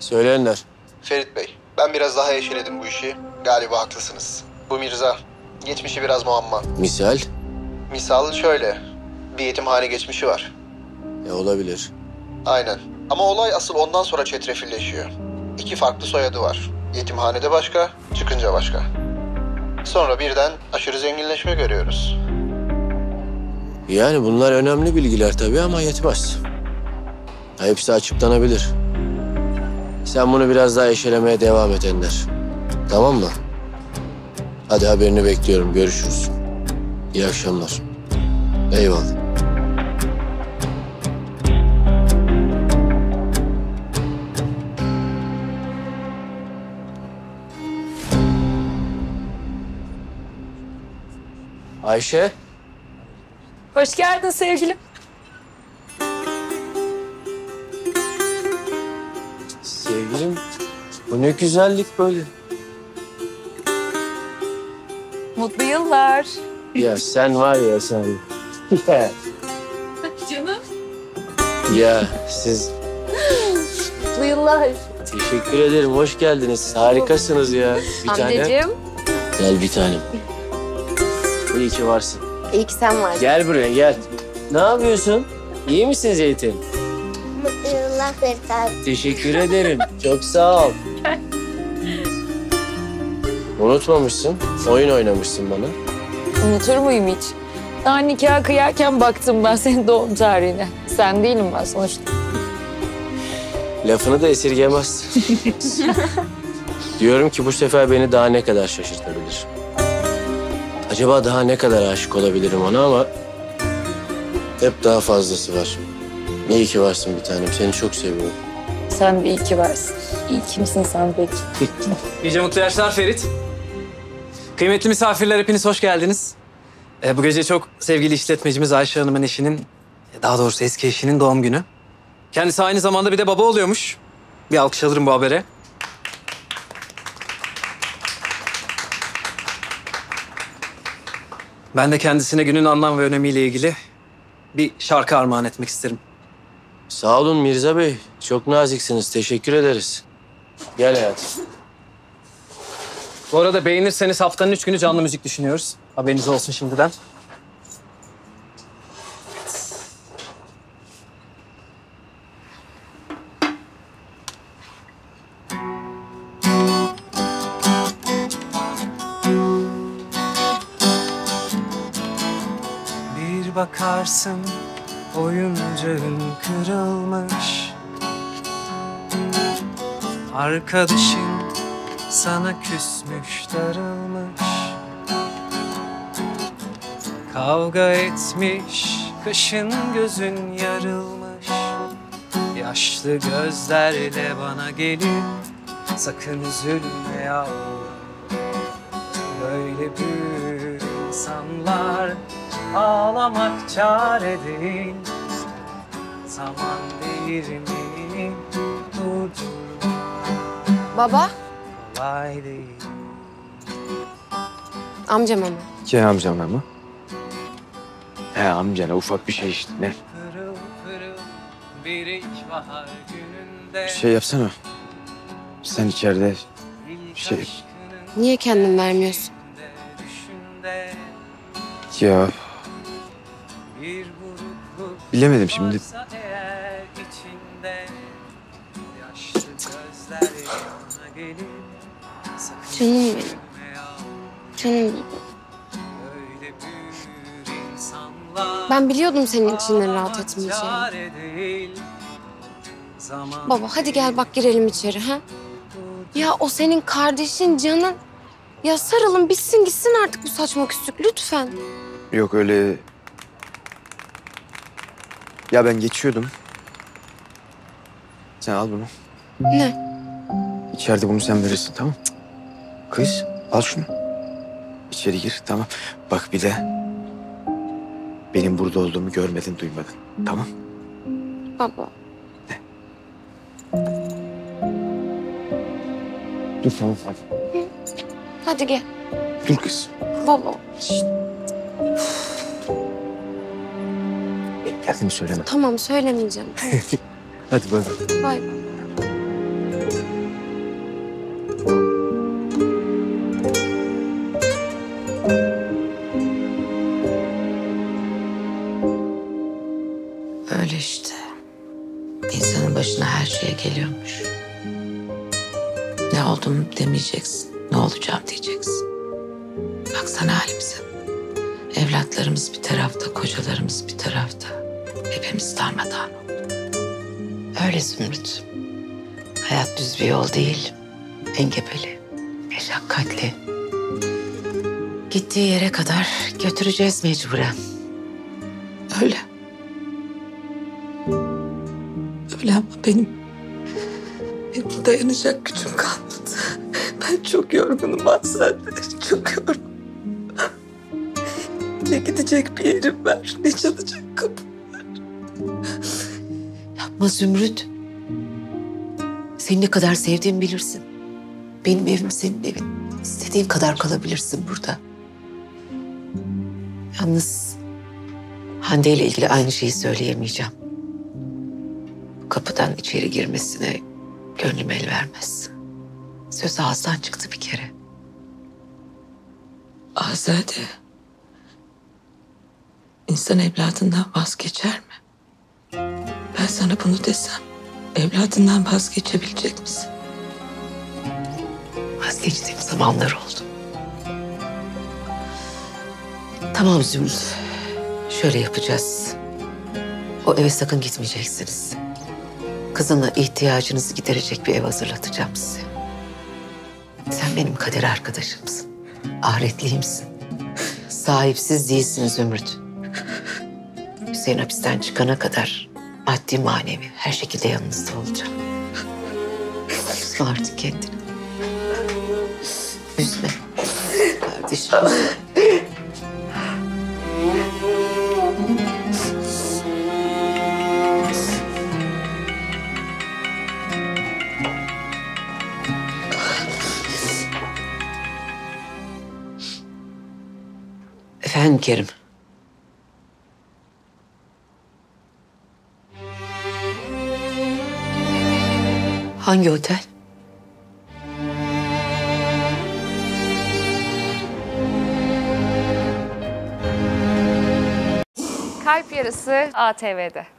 Söyle Ender. Ferit Bey, ben biraz daha yeşeledim bu işi. Galiba haklısınız. Bu Mirza, geçmişi biraz muamma. Misal? Misal şöyle, bir yetimhane geçmişi var. Olabilir. Aynen. Ama olay asıl ondan sonra çetrefilleşiyor. İki farklı soyadı var. Yetimhanede başka, çıkınca başka. Sonra birden aşırı zenginleşme görüyoruz. Yani bunlar önemli bilgiler tabii ama yetmez. Hepsi açıklanabilir. Sen bunu biraz daha eşelemeye devam et Ender. Tamam mı? Hadi haberini bekliyorum. Görüşürüz. İyi akşamlar. Eyvallah. Ayşe. Hoş geldin sevgilim. Sevgilim, bu ne güzellik böyle. Mutlu yıllar. Ya sen var ya sen. Ya. Canım. Ya siz. Mutlu yıllar. Teşekkür ederim, hoş geldiniz. Harikasınız ya. Bir Hamdeciğim. Tane. Gel bir tanem. İyi ki varsın. İyi ki sen varsın. Gel buraya gel. Ne yapıyorsun? İyi misin Zeytin? Mutlu yıllar Ferit abi. Teşekkür ederim. Çok sağ ol. Unutmamışsın. Oyun oynamışsın bana. Unutur muyum hiç? Daha nikah kıyarken baktım ben senin doğum tarihine. Sen değilim ben sonuçta. Lafını da esirgemez. Diyorum ki bu sefer beni daha ne kadar şaşırtabilir. Acaba daha ne kadar aşık olabilirim ona ama hep daha fazlası var. İyi ki varsın bir tanem. Seni çok seviyorum. Sen de iyi ki varsın. İyi kimsin sen peki. Gece mutlu yaşlar Ferit. Kıymetli misafirler hepiniz hoş geldiniz. Bu gece çok sevgili işletmecimiz Ayşe Hanım'ın eşinin, daha doğrusu eski eşinin doğum günü. Kendisi aynı zamanda bir de baba oluyormuş. Bir alkış alırım bu habere. Ben de kendisine günün anlam ve önemiyle ilgili bir şarkı armağan etmek isterim. Sağ olun Mirza Bey. Çok naziksiniz. Teşekkür ederiz. Gel hayatım. Bu arada beğenirseniz haftanın 3 günü canlı müzik düşünüyoruz. Haberiniz olsun şimdiden. Bakarsın oyuncağın kırılmış, arkadaşın sana küsmüş darılmış, kavga etmiş kaşın gözün yarılmış, yaşlı gözlerle bana gelip sakın üzülme yavrum, böyle büyük insanlar ağlamak çare değil, zaman değirmeni durdur. Baba? Kolay değil. Amcam ama. Şey amcam ama. He amcana ufak bir şey işte ne? Pırıl pırıl bir ilkbahar gününde. Bir şey yapsana. Sen içeride bir şey yap. Niye kendin vermiyorsun? Ya. Bilemedim şimdi. Canım benim. Canım. Ben biliyordum senin içinden rahat etmeyeceğini. Baba hadi gel bak girelim içeri ha. Ya o senin kardeşin canın. Ya sarılın bitsin gitsin artık bu saçma küslük lütfen. Yok öyle. Ya ben geçiyordum. Sen al bunu. Ne? İçeride bunu sen verirsin tamam. Kız al şunu. İçeri gir tamam. Bak bir de benim burada olduğumu görmedin duymadın tamam. Baba. Ne? Dur tamam hadi. Hadi gel. Dur kız. Baba. Şişt. Geldim söyleme. Tamam söylemeyeceğim. Hadi bay bay. Bay bay. Öyle işte. İnsanın başına her şeye geliyormuş. Ne oldum demeyeceksin, ne olacağım diyeceksin. Baksana halimize. Evlatlarımız bir tarafta, kocalarımız bir tarafta. Hepimiz darmadağın oldu. Öyle Zümrüt. Hayat düz bir yol değil. Engebeli, meşakkatli. Gittiği yere kadar götüreceğiz mecburen. Öyle. Öyle ama benim dayanacak gücüm kalmadı. Ben çok yorgunum Azade, çok yorgunum. Ne gidecek bir yerim var, ne çalacak kapım var. Yapma Zümrüt. Seni ne kadar sevdiğimi bilirsin. Benim evim senin evin. İstediğin kadar kalabilirsin burada. Yalnız Hande ile ilgili aynı şeyi söyleyemeyeceğim. Kapıdan içeri girmesine gönlüm el vermez. Söz ağızdan çıktı bir kere. Azade, insan evladından vazgeçer mi? Ben sana bunu desem, evladından vazgeçebilecek misin? Vazgeçtiğim zamanlar oldu. Tamam Zümrüt, şöyle yapacağız. O eve sakın gitmeyeceksiniz. Kızınla ihtiyacınızı giderecek bir ev hazırlatacağım size. Sen benim kader arkadaşımsın. Ahiretliyimsin. Sahipsiz değilsin Zümrüt. Hüseyin hapisten çıkana kadar maddi manevi her şekilde yanınızda olacağım. Üzme artık kendini. Üzme. Kardeşim. Efendim Kerim. Hangi otel? Kalp Yarası ATV'de.